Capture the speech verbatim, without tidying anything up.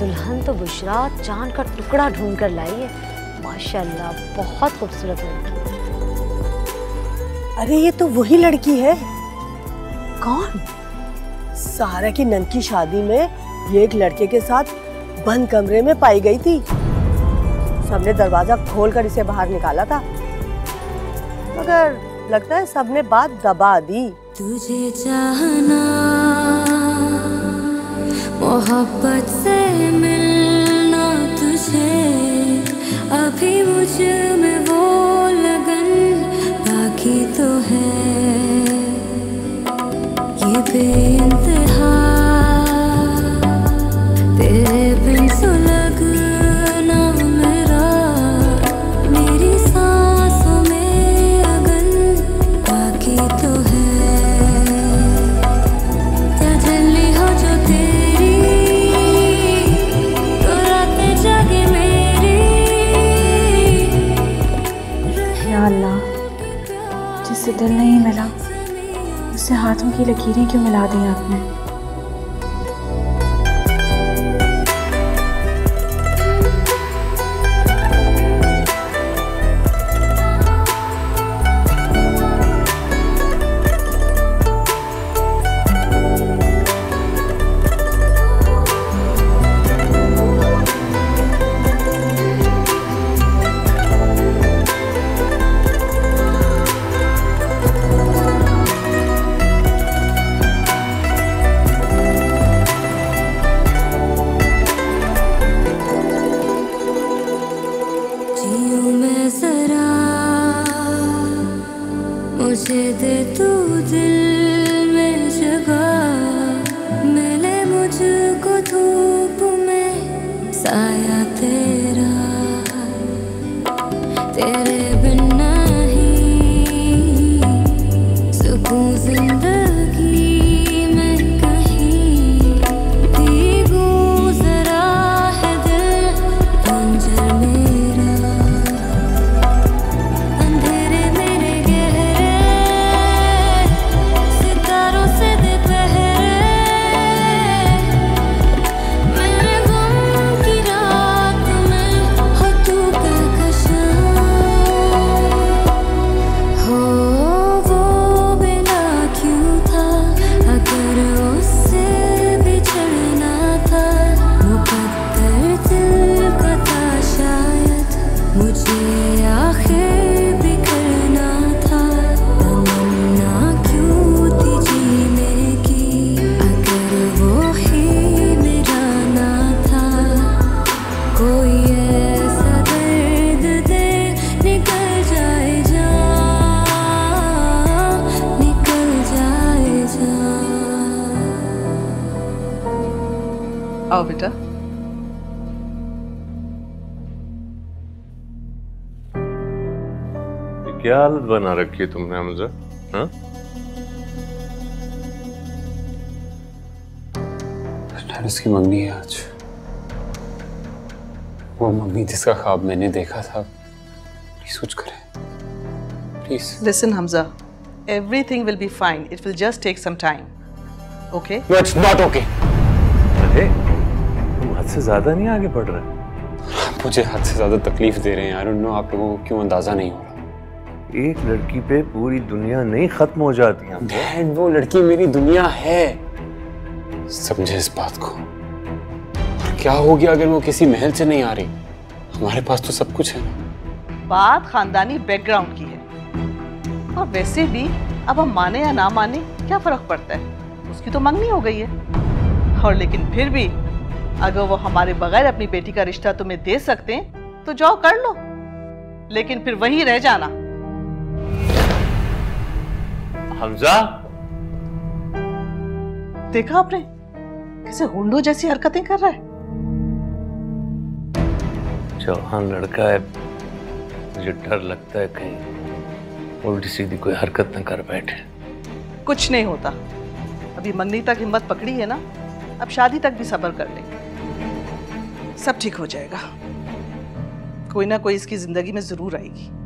दुल्हन तो बुशरा चांद का टुकड़ा ढूंढ कर लाई है, माशाल्लाह बहुत खूबसूरत लड़की। अरे ये तो वही लड़की है। कौन? सारा की नन की शादी में ये एक लड़के के साथ बंद कमरे में पाई गई थी। सबने दरवाजा खोलकर इसे बाहर निकाला था, मगर लगता है सबने बात दबा दी। तुझे चाहना मोहब्बत से मिलना, तुझे अभी मुझ में वो लगन बाकी तो है, ये बेइंतहा तेरे बिन सुलगना मेरा, मेरी सांसों में अगन बाकी तो है, क्या जल्दी हो जो तेरी तो रातें जागे मेरी। या अल्लाह, जिससे दिल नहीं मिला उससे हाथों की लकीरें क्यों मिला दी आपने। मुझे दे तू दिल में जगह, मिले मुझको धूप में साया तेरा, तेरे बिन नहीं सुकून जिंदगी में कहीं दी गुजरा है दिल अंजर मेरा, मुझे आखिर बिखरना था, तमन्ना क्यों थी जीने की, अगर वो ही मेरा ना था, कोई ऐसा दर्द दे निकल जाए जा, निकल जाए जा। आओ बेटा। क्या हालत बना रखी है तुमने हमजा? हाँ? टेरेस की मंगनी है आज। वो मम्मी जिसका ख्वाब मैंने देखा था, प्लीज कुछ करें, please. Listen Hamza, everything will be fine. It will just take some time. Okay? No, it's not okay. अरे, तुम हद से ज्यादा नहीं आगे बढ़ रहे। मुझे हद से ज्यादा तकलीफ दे रहे हैं। I don't know आप लोगों को क्यों अंदाजा नहीं हो रहा। एक लड़की पे पूरी दुनिया नहीं खत्म हो जाती है। डैड, वो लड़की मेरी दुनिया है, समझे इस बात को। और क्या हो गया अगर वो किसी महल से नहीं आ रही? हमारे पास तो सब कुछ है। बात खानदानी बैकग्राउंड की है, और वैसे भी अब हम माने या ना माने क्या फर्क पड़ता है, उसकी तो मंगनी हो गई है। और लेकिन फिर भी अगर वो हमारे बगैर अपनी बेटी का रिश्ता तुम्हें दे सकते हैं तो जाओ कर लो, लेकिन फिर वही रह जाना। हमजा, देखा आपने कैसे गुंडों जैसी हरकतें कर रहा है? चौहान लड़का है, मुझे डर लगता है कहीं उल्टी सीधी कोई हरकत न कर बैठे। कुछ नहीं होता, अभी मंगनी तक हिम्मत पकड़ी है ना, अब शादी तक भी सब्र कर ले, सब ठीक हो जाएगा। कोई ना कोई इसकी जिंदगी में जरूर आएगी।